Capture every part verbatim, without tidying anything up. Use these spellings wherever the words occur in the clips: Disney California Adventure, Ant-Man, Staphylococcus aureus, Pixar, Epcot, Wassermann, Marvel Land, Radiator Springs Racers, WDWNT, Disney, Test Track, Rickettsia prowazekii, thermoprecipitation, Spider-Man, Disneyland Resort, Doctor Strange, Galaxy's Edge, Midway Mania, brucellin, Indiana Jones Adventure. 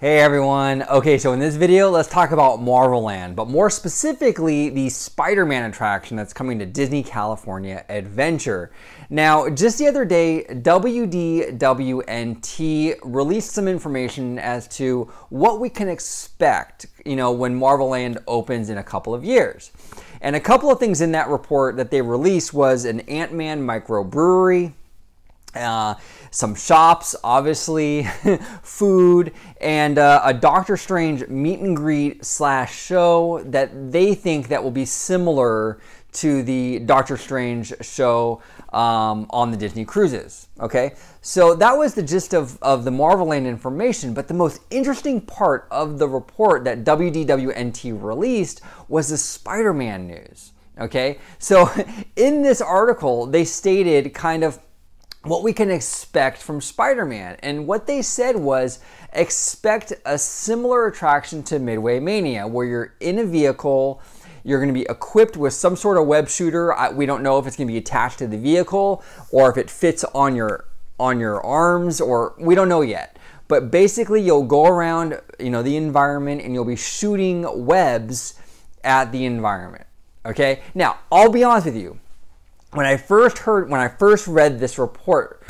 Hey everyone. Okay, so in this video, let's talk about Marvel Land, but more specifically, the Spider-Man attraction that's coming to Disney California Adventure. Now, just the other day, W D W N T released some information as to what we can expect, you know, when Marvel Land opens in a couple of years. And a couple of things in that report that they released was an Ant-Man microbrewery, Uh, some shops, obviously, food, and uh, a Doctor Strange meet and greet slash show that they think that will be similar to the Doctor Strange show um, on the Disney cruises. Okay, so that was the gist of, of the Marvel Land information, but the most interesting part of the report that W D W N T released was the Spider-Man news. Okay, so in this article, they stated kind of what we can expect from Spider-Man. And what they said was, expect a similar attraction to Midway Mania, where you're in a vehicle, you're gonna be equipped with some sort of web shooter. I, we don't know if it's gonna be attached to the vehicle or if it fits on your, on your arms, or we don't know yet. But basically you'll go around, you know, the environment and you'll be shooting webs at the environment, okay? Now, I'll be honest with you. When I first heard, when I first read this report,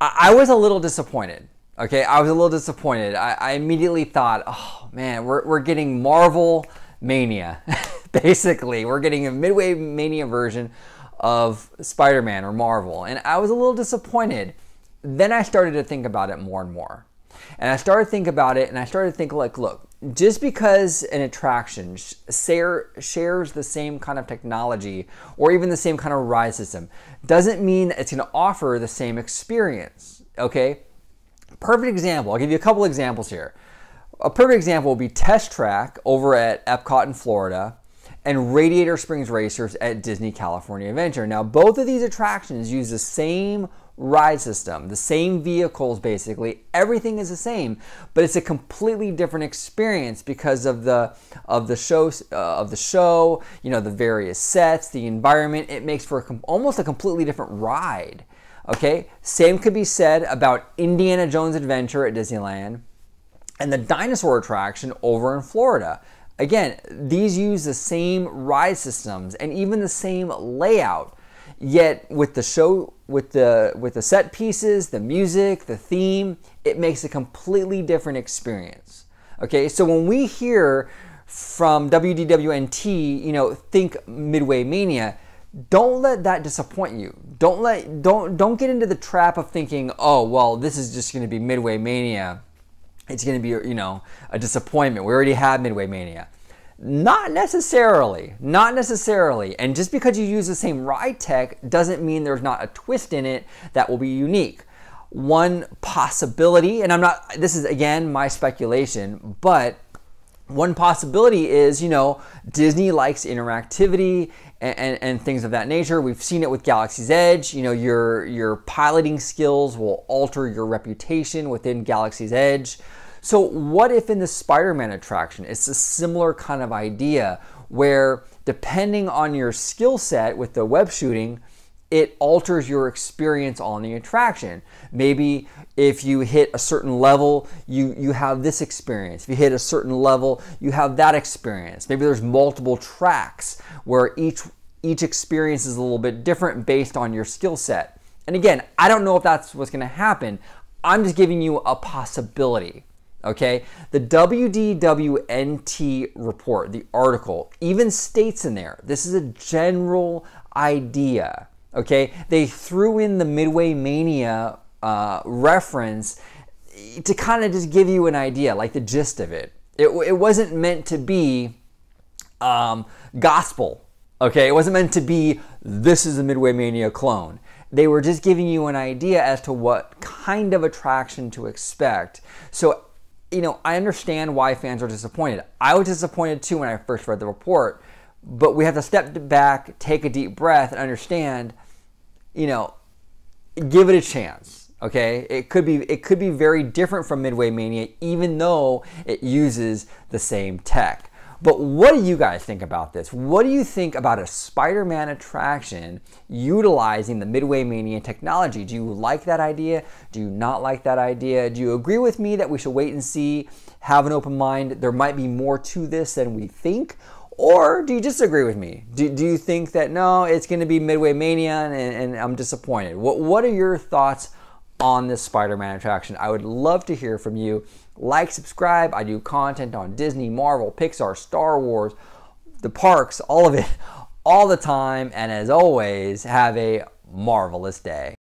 I, I was a little disappointed. Okay, I was a little disappointed. I, I immediately thought, oh man, we're, we're getting Marvel Mania. Basically, we're getting a Midway Mania version of Spider-Man or Marvel. And I was a little disappointed. Then I started to think about it more and more. And I started to think about it and I started to think like, look, just because an attraction share, shares the same kind of technology or even the same kind of ride system doesn't mean it's going to offer the same experience, okay? Perfect example. I'll give you a couple examples here. A perfect example would be Test Track over at Epcot in Florida and Radiator Springs Racers at Disney California Adventure. Now, both of these attractions use the same ride system, the same vehicles basically, everything is the same, but it's a completely different experience because of the of the show uh, of the show, you know, the various sets, the environment. It makes for a, almost a completely different ride. Okay, same could be said about Indiana Jones Adventure at Disneyland and the dinosaur attraction over in Florida. Again, these use the same ride systems and even the same layout. Yet with the show, with the with the set pieces, the music, the theme, it makes a completely different experience. Okay, so when we hear from W D W N T, you know, think Midway Mania, don't let that disappoint you. Don't let don't don't get into the trap of thinking, oh well, this is just going to be Midway Mania. It's going to be, you know, a disappointment. We already had Midway Mania. Not necessarily, not necessarily. And just because you use the same ride tech doesn't mean there's not a twist in it that will be unique. One possibility, and I'm not, this is again my speculation, but one possibility is, you know, Disney likes interactivity and, and, and things of that nature. We've seen it with Galaxy's Edge. You know, your, your piloting skills will alter your reputation within Galaxy's Edge. So what if in the Spider-Man attraction, it's a similar kind of idea where depending on your skill set with the web shooting, it alters your experience on the attraction. Maybe if you hit a certain level, you, you have this experience. If you hit a certain level, you have that experience. Maybe there's multiple tracks where each, each experience is a little bit different based on your skill set. And again, I don't know if that's what's gonna happen. I'm just giving you a possibility. Okay, the W D W N T report, the article, even states in there, this is a general idea, okay? They threw in the Midway Mania uh, reference to kind of just give you an idea, like the gist of it. It, it wasn't meant to be um, gospel, okay? It wasn't meant to be, this is a Midway Mania clone. They were just giving you an idea as to what kind of attraction to expect. So, you know, I understand why fans are disappointed. I was disappointed too when I first read the report, but we have to step back, take a deep breath, and understand, you know, give it a chance, okay? It could be, it could be very different from Midway Mania, even though it uses the same tech. But what do you guys think about this? What do you think about a Spider-Man attraction utilizing the Midway Mania technology? Do you like that idea? Do you not like that idea? Do you agree with me that we should wait and see, have an open mind, there might be more to this than we think? Or do you disagree with me? Do, do you think that, no, it's gonna be Midway Mania and, and I'm disappointed? What, what are your thoughts on this Spider-Man attraction? I would love to hear from you. Like, subscribe. I do content on Disney, Marvel, Pixar, Star Wars, the parks, all of it, all the time. And as always, have a marvelous day.